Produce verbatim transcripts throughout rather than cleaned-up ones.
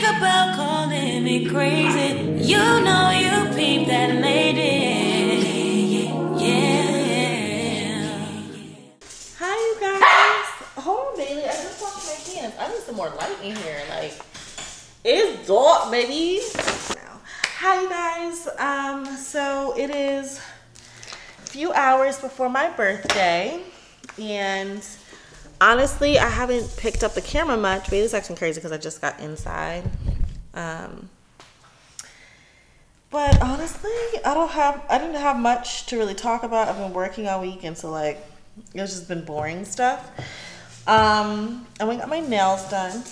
think about calling me crazy. You know you peeped that lady. Yeah, yeah. Hi, you guys. Hold on, Bailey. I just washed my hands. I need some more light in here. Like, it's dark, baby. Hi, you guys. Um, so it is a few hours before my birthday, and honestly, I haven't picked up the camera much. Bailey's acting crazy because I just got inside. Um, but honestly, I don't have, I didn't have much to really talk about. I've been working all week, and so like, it's just been boring stuff. Um, I went and got my nails done.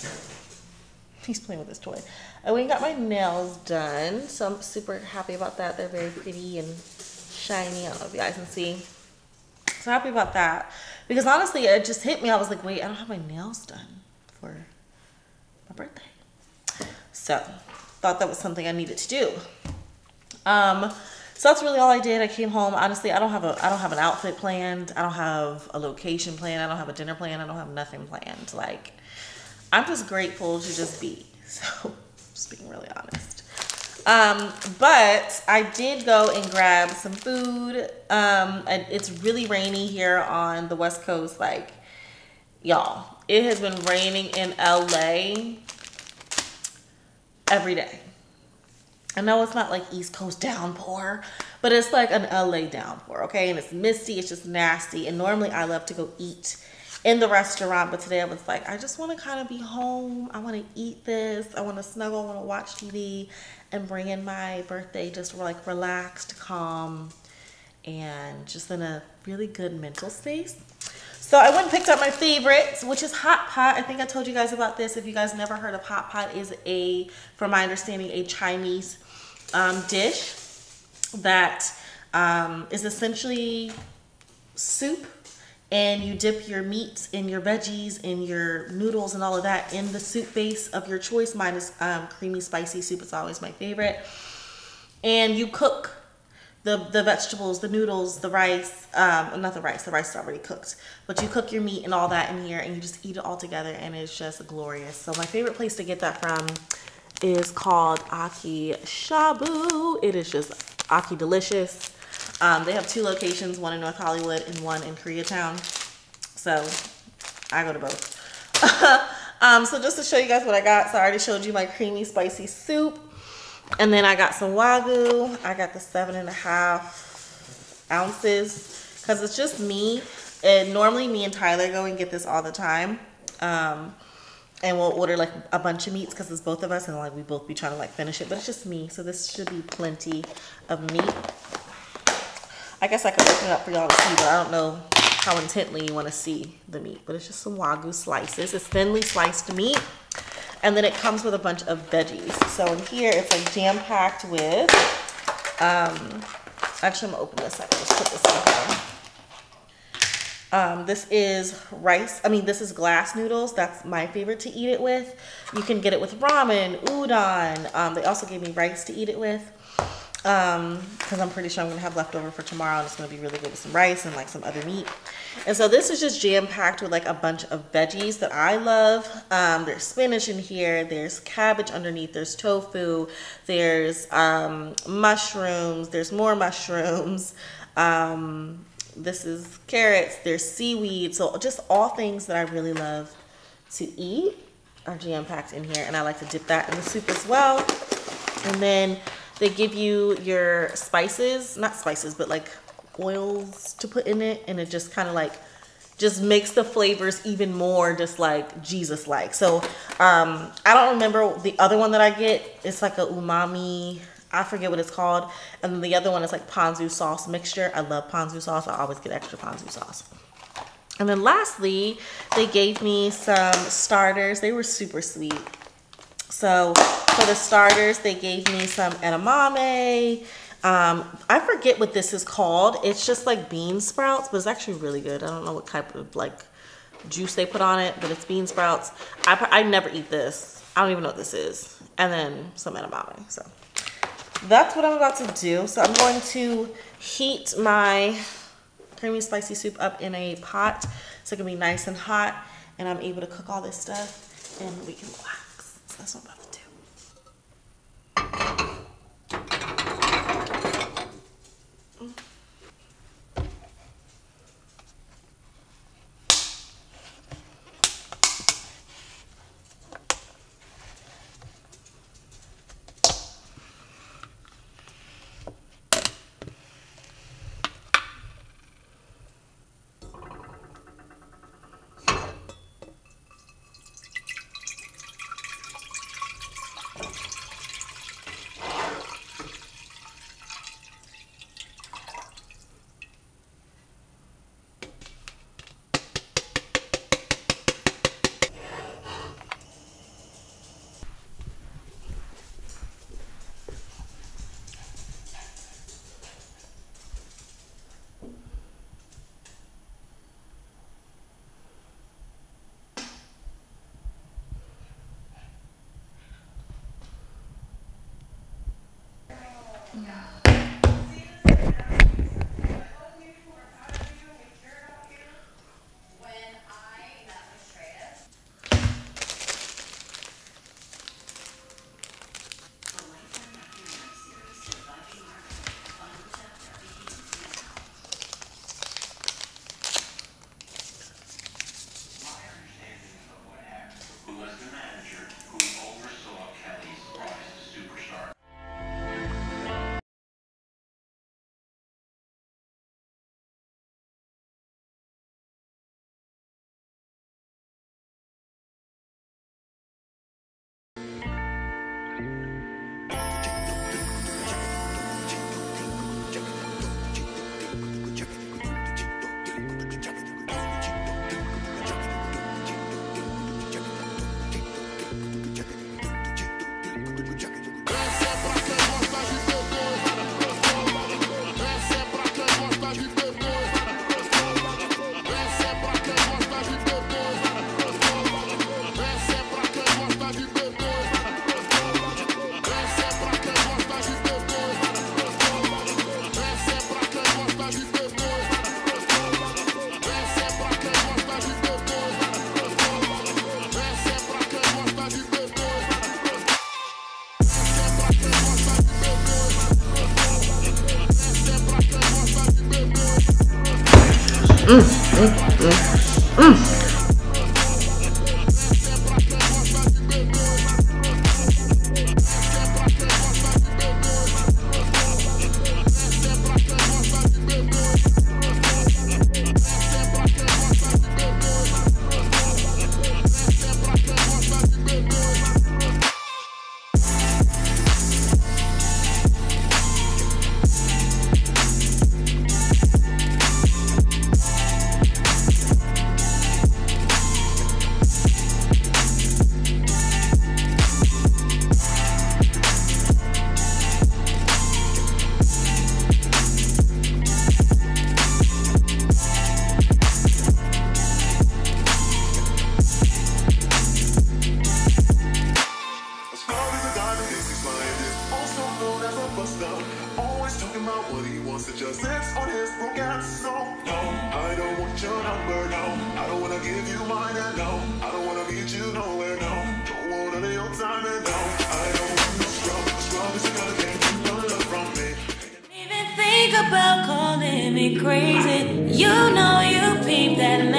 He's playing with his toy. I went and got my nails done, so I'm super happy about that. They're very pretty and shiny. I don't know if you guys can see. So happy about that, because honestly it just hit me. I was like, wait, I don't have my nails done for my birthday, so thought that was something I needed to do. Um so that's really all I did. I came home. Honestly, I don't have a I don't have an outfit planned. I don't have a location planned. I don't have a dinner plan. I don't have nothing planned. Like, I'm just grateful to just be, so just being really honest. Um, but I did go and grab some food. Um, and it's really rainy here on the West Coast. Like, y'all, it has been raining in L A every day. I know it's not like East Coast downpour, but it's like an L A downpour, okay? And it's misty, it's just nasty. And normally I love to go eat in the restaurant, but today I was like, I just want to kind of be home. I want to eat this. I want to snuggle. I want to watch T V and bring in my birthday just like relaxed, calm, and just in a really good mental space. So I went and picked up my favorites, which is hot pot. I think I told you guys about this. If you guys never heard of hot pot, is a, from my understanding, a Chinese um, dish that um, is essentially soup. And you dip your meats and your veggies and your noodles and all of that in the soup base of your choice, minus um, creamy spicy soup. It's always my favorite. And you cook the, the vegetables, the noodles, the rice, um, not the rice, the rice is already cooked. But you cook your meat and all that in here and you just eat it all together, and it's just glorious. So my favorite place to get that from is called Aki Shabu. It is just Aki Delicious. Um, they have two locations, one in North Hollywood and one in Koreatown. So I go to both. um, so just to show you guys what I got. So I already showed you my creamy spicy soup. And then I got some Wagyu. I got the seven and a half ounces because it's just me. And normally me and Tyler go and get this all the time. Um, and we'll order like a bunch of meats because it's both of us, and like we both be trying to like finish it. But it's just me. So this should be plenty of meat. I guess I could open it up for y'all to see, but I don't know how intently you want to see the meat. But it's just some Wagyu slices. It's thinly sliced meat. And then it comes with a bunch of veggies. So in here, it's like jam-packed with... Um, actually, I'm going to open this up. Let's put this down. Um, this is rice. I mean, this is glass noodles. That's my favorite to eat it with. You can get it with ramen, udon. Um, they also gave me rice to eat it with. Um, cause I'm pretty sure I'm going to have leftover for tomorrow, and it's going to be really good with some rice and like some other meat. And so this is just jam packed with like a bunch of veggies that I love. Um, there's spinach in here. There's cabbage underneath. There's tofu. There's, um, mushrooms. There's more mushrooms. Um, this is carrots. There's seaweed. So just all things that I really love to eat are jam packed in here. And I like to dip that in the soup as well. And then they give you your spices, not spices, but like oils to put in it. And it just kind of like, just makes the flavors even more just like Jesus-like. So um, I don't remember the other one that I get. It's like a umami, I forget what it's called. And then the other one is like ponzu sauce mixture. I love ponzu sauce. I always get extra ponzu sauce. And then lastly, they gave me some starters. They were super sweet. So for the starters, they gave me some edamame. Um, I forget what this is called. It's just like bean sprouts, but it's actually really good. I don't know what type of like juice they put on it, but it's bean sprouts. I, I never eat this. I don't even know what this is. And then some edamame. So that's what I'm about to do. So I'm going to heat my creamy spicy soup up in a pot so it can be nice and hot, and I'm able to cook all this stuff and we can relax. So that's what I'm about to do. Mm, mm, mm, mm. About calling me crazy, you know you peeped that.